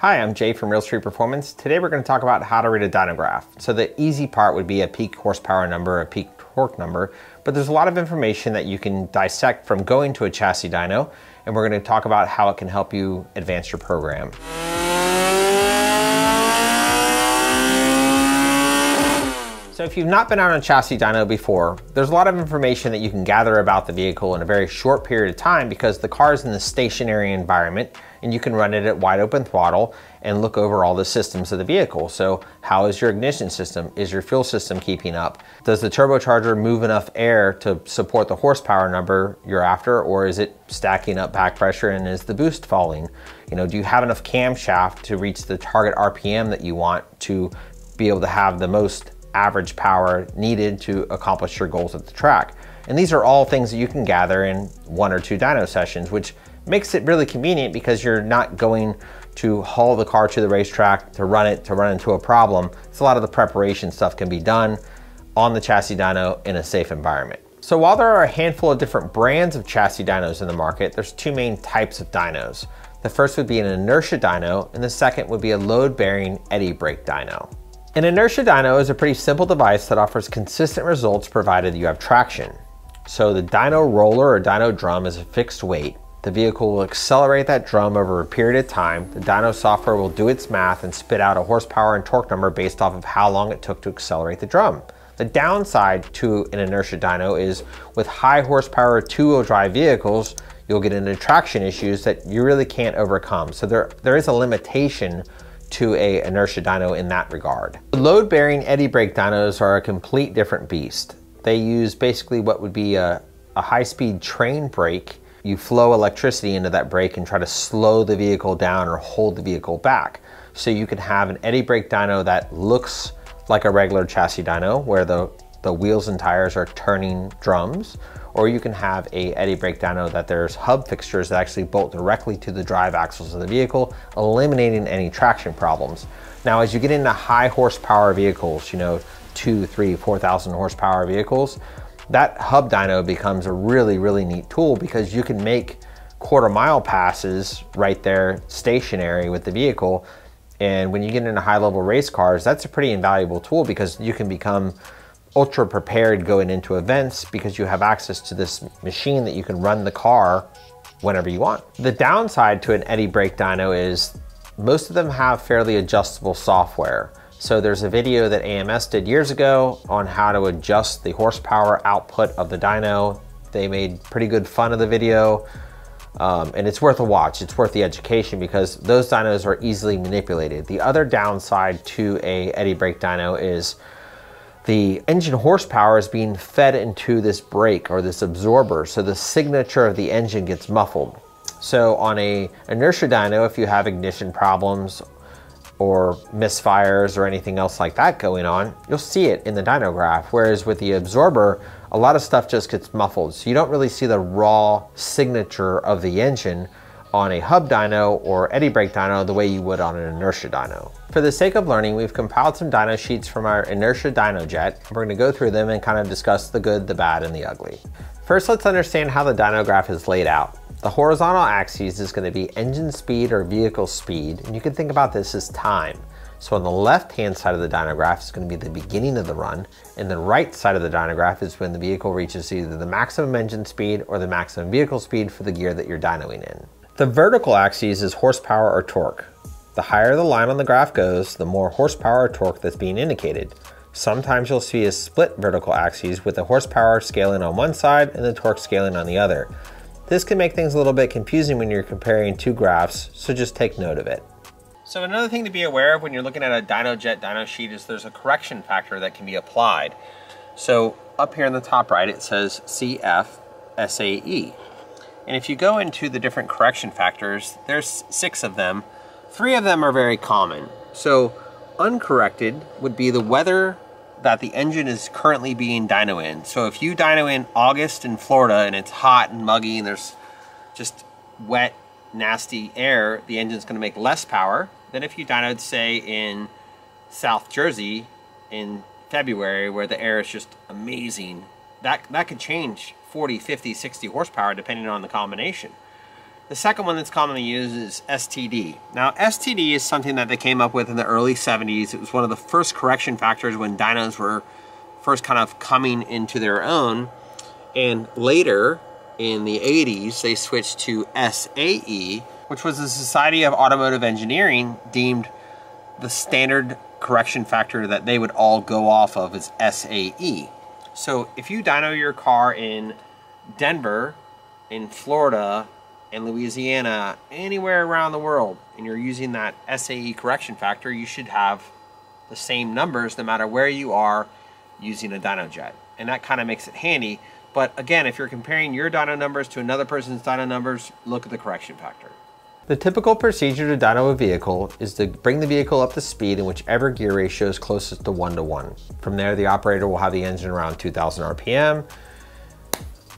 Hi, I'm Jay from Real Street Performance. Today we're going to talk about how to read a dyno graph. So the easy part would be a peak horsepower number, a peak torque number, but there's a lot of information that you can dissect from going to a chassis dyno, and we're going to talk about how it can help you advance your program. So if you've not been out on a chassis dyno before, there's a lot of information that you can gather about the vehicle in a very short period of time because the car is in the stationary environment, and you can run it at wide open throttle and look over all the systems of the vehicle. So how is your ignition system? Is your fuel system keeping up? Does the turbocharger move enough air to support the horsepower number you're after, or is it stacking up back pressure and is the boost falling? You know, do you have enough camshaft to reach the target RPM that you want to be able to have the most average power needed to accomplish your goals at the track? And these are all things that you can gather in one or two dyno sessions, which makes it really convenient because you're not going to haul the car to the racetrack to run into a problem. So a lot of the preparation stuff can be done on the chassis dyno in a safe environment. So while there are a handful of different brands of chassis dynos in the market, there's two main types of dynos. The first would be an inertia dyno, and the second would be a load-bearing eddy brake dyno. An inertia dyno is a pretty simple device that offers consistent results provided you have traction. So the dyno roller or dyno drum is a fixed weight. The vehicle will accelerate that drum over a period of time. The dyno software will do its math and spit out a horsepower and torque number based off of how long it took to accelerate the drum. The downside to an inertia dyno is with high horsepower two-wheel drive vehicles, you'll get into traction issues that you really can't overcome. So there is a limitation to an inertia dyno in that regard. Load-bearing eddy brake dynos are a complete different beast. They use basically what would be a high-speed train brake. You flow electricity into that brake and try to slow the vehicle down or hold the vehicle back. So you can have an eddy brake dyno that looks like a regular chassis dyno where the wheels and tires are turning drums, or you can have a eddy brake dyno that there's hub fixtures that actually bolt directly to the drive axles of the vehicle, eliminating any traction problems. Now, as you get into high horsepower vehicles, you know, 2, 3, 4,000 horsepower vehicles, that hub dyno becomes a really, really neat tool because you can make quarter-mile passes right there stationary with the vehicle. And when you get into high-level race cars, that's a pretty invaluable tool because you can become ultra prepared going into events because you have access to this machine that you can run the car whenever you want. The downside to an eddy brake dyno is most of them have fairly adjustable software. So there's a video that AMS did years ago on how to adjust the horsepower output of the dyno. They made pretty good fun of the video, and it's worth a watch. It's worth the education because those dynos are easily manipulated. The other downside to a eddy brake dyno is the engine horsepower is being fed into this brake or this absorber, so the signature of the engine gets muffled. So on a inertia dyno, if you have ignition problems or misfires or anything else like that going on, you'll see it in the dyno graph. Whereas with the absorber, a lot of stuff just gets muffled. So you don't really see the raw signature of the engine on a hub dyno or eddy brake dyno the way you would on an inertia dyno. For the sake of learning, we've compiled some dyno sheets from our inertia Dynojet. We're gonna go through them and kind of discuss the good, the bad, and the ugly. First, let's understand how the dyno graph is laid out. The horizontal axis is going to be engine speed or vehicle speed, and you can think about this as time. So on the left-hand side of the dyno graph is going to be the beginning of the run, and the right side of the dyno graph is when the vehicle reaches either the maximum engine speed or the maximum vehicle speed for the gear that you're dynoing in. The vertical axis is horsepower or torque. The higher the line on the graph goes, the more horsepower or torque that's being indicated. Sometimes you'll see a split vertical axis with the horsepower scaling on one side and the torque scaling on the other. This can make things a little bit confusing when you're comparing two graphs, so just take note of it. So another thing to be aware of when you're looking at a Dynojet dyno sheet is there's a correction factor that can be applied. So up here in the top right, it says CF SAE. And if you go into the different correction factors, there's 6 of them. 3 of them are very common. So uncorrected would be the weather that the engine is currently being dyno in. So if you dyno in August in Florida and it's hot and muggy and there's just wet, nasty air, the engine's gonna make less power than if you dynoed, say, in South Jersey in February where the air is just amazing. That could change 40, 50, 60 horsepower depending on the combination. The second one that's commonly used is STD. Now, STD is something that they came up with in the early 70s. It was one of the first correction factors when dynos were first kind of coming into their own. And later, in the 80s, they switched to SAE, which was the Society of Automotive Engineering deemed the standard correction factor that they would all go off of is SAE. So if you dyno your car in Denver, in Florida, in Louisiana, anywhere around the world, and you're using that SAE correction factor, you should have the same numbers no matter where you are using a Dynojet. And that kind of makes it handy. But again, if you're comparing your dyno numbers to another person's dyno numbers, look at the correction factor. The typical procedure to dyno a vehicle is to bring the vehicle up to speed in whichever gear ratio is closest to 1:1. From there, the operator will have the engine around 2,000 RPM,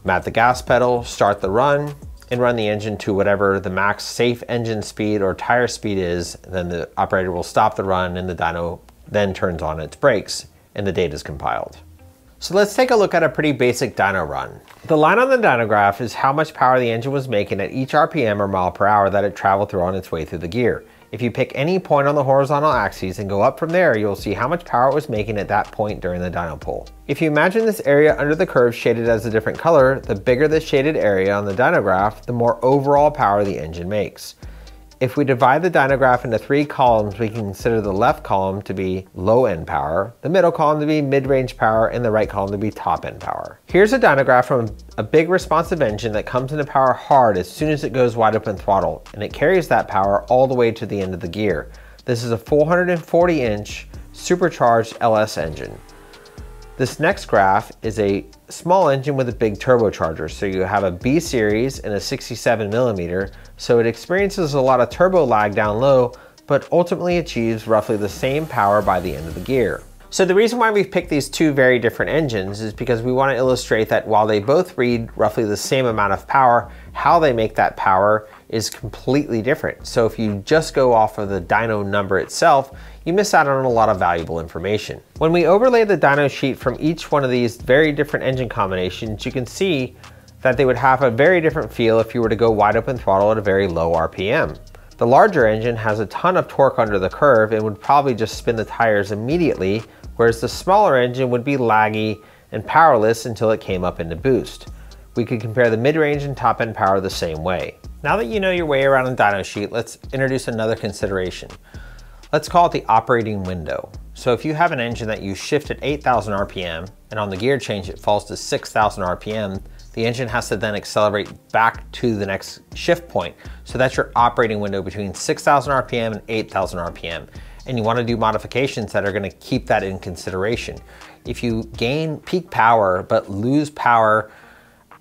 mat the gas pedal, start the run, and run the engine to whatever the max safe engine speed or tire speed is. Then the operator will stop the run and the dyno then turns on its brakes and the data is compiled. So let's take a look at a pretty basic dyno run. The line on the dyno graph is how much power the engine was making at each RPM or mile per hour that it traveled through on its way through the gear. If you pick any point on the horizontal axis and go up from there, you'll see how much power it was making at that point during the dyno pull. If you imagine this area under the curve shaded as a different color, the bigger the shaded area on the dyno graph, the more overall power the engine makes. If we divide the dyno graph into three columns, we can consider the left column to be low end power, the middle column to be mid-range power, and the right column to be top end power. Here's a dyno graph from a big responsive engine that comes into power hard as soon as it goes wide open throttle, and it carries that power all the way to the end of the gear. This is a 440-inch supercharged LS engine. This next graph is a small engine with a big turbocharger. So you have a B series and a 67 millimeter. So it experiences a lot of turbo lag down low, but ultimately achieves roughly the same power by the end of the gear. So the reason why we've picked these two very different engines is because we want to illustrate that while they both read roughly the same amount of power, how they make that power is completely different. So if you just go off of the dyno number itself, you miss out on a lot of valuable information. When we overlay the dyno sheet from each one of these very different engine combinations, you can see that they would have a very different feel if you were to go wide open throttle at a very low RPM. The larger engine has a ton of torque under the curve and would probably just spin the tires immediately, whereas the smaller engine would be laggy and powerless until it came up into boost. We could compare the mid-range and top-end power the same way. Now that you know your way around a dyno sheet, let's introduce another consideration. Let's call it the operating window. So if you have an engine that you shift at 8,000 RPM and on the gear change it falls to 6,000 RPM, the engine has to then accelerate back to the next shift point. So that's your operating window between 6,000 RPM and 8,000 RPM. And you want to do modifications that are going to keep that in consideration. If you gain peak power but lose power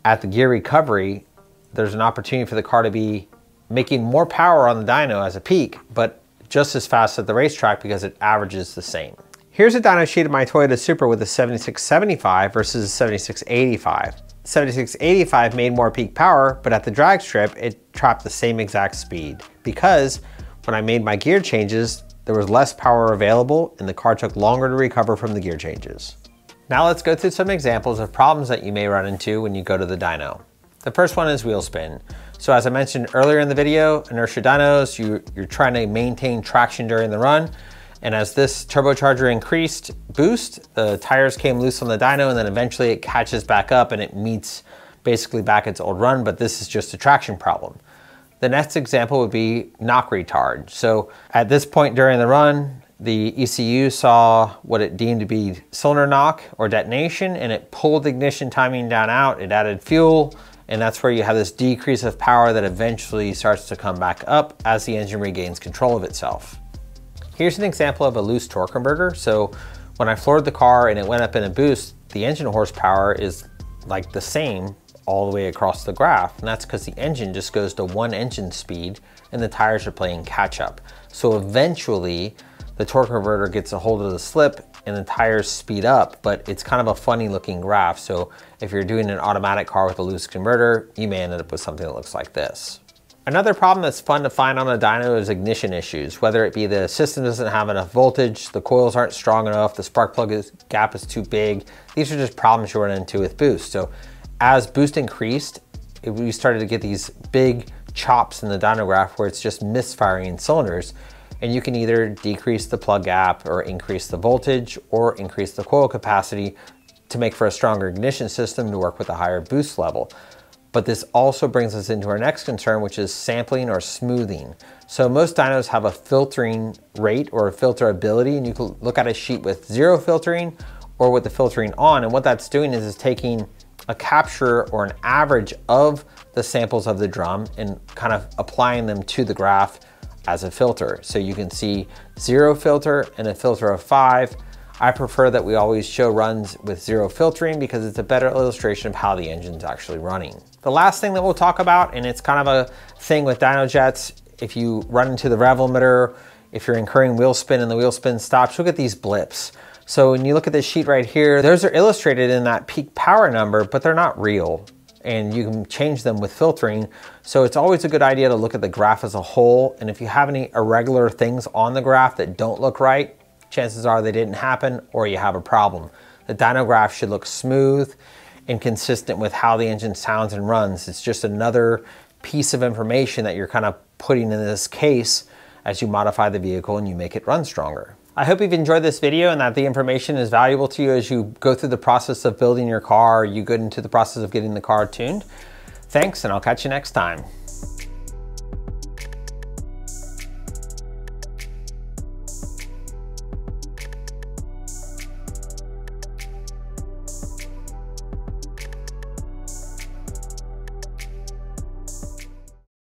at the gear recovery, there's an opportunity for the car to be making more power on the dyno as a peak, but just as fast at the racetrack because it averages the same. Here's a dyno sheet of my Toyota Supra with a 7675 versus a 7685. 7685 made more peak power, but at the drag strip, it trapped the same exact speed because when I made my gear changes, there was less power available and the car took longer to recover from the gear changes. Now let's go through some examples of problems that you may run into when you go to the dyno. The first one is wheel spin. So as I mentioned earlier in the video, inertia dynos, you're trying to maintain traction during the run. And as this turbocharger increased boost, the tires came loose on the dyno and then eventually it catches back up and it meets basically back its old run, but this is just a traction problem. The next example would be knock retard. So at this point during the run, the ECU saw what it deemed to be cylinder knock or detonation, and it pulled ignition timing down out, it added fuel, and that's where you have this decrease of power that eventually starts to come back up as the engine regains control of itself. Here's an example of a loose torque converter. So when I floored the car and it went up in a boost, the engine horsepower is like the same all the way across the graph, and that's because the engine just goes to one engine speed and the tires are playing catch up. So eventually the torque converter gets a hold of the slip and the tires speed up, but it's kind of a funny looking graph. So if you're doing an automatic car with a loose converter, you may end up with something that looks like this. Another problem that's fun to find on a dyno is ignition issues, whether it be the system doesn't have enough voltage, the coils aren't strong enough, the spark plug gap is too big. These are just problems you run into with boost. So as boost increased, we started to get these big chops in the dyno graph where it's just misfiring in cylinders. And you can either decrease the plug gap or increase the voltage or increase the coil capacity to make for a stronger ignition system to work with a higher boost level. But this also brings us into our next concern, which is sampling or smoothing. So most dynos have a filtering rate or a filter ability, and you can look at a sheet with zero filtering or with the filtering on. And what that's doing is taking a capture or an average of the samples of the drum and kind of applying them to the graph as a filter. So you can see zero filter and a filter of 5. I prefer that we always show runs with zero filtering because it's a better illustration of how the engine's actually running. The last thing that we'll talk about, and it's kind of a thing with Dynojets, if you run into the rev limiter, if you're incurring wheel spin and the wheel spin stops, you'll get these blips. So when you look at this sheet right here, those are illustrated in that peak power number, but they're not real. And you can change them with filtering. So it's always a good idea to look at the graph as a whole. And if you have any irregular things on the graph that don't look right, chances are they didn't happen or you have a problem. The dyno graph should look smooth and consistent with how the engine sounds and runs. It's just another piece of information that you're kind of putting in this case as you modify the vehicle and you make it run stronger. I hope you've enjoyed this video and that the information is valuable to you as you go through the process of building your car, or you go into the process of getting the car tuned. Thanks, and I'll catch you next time.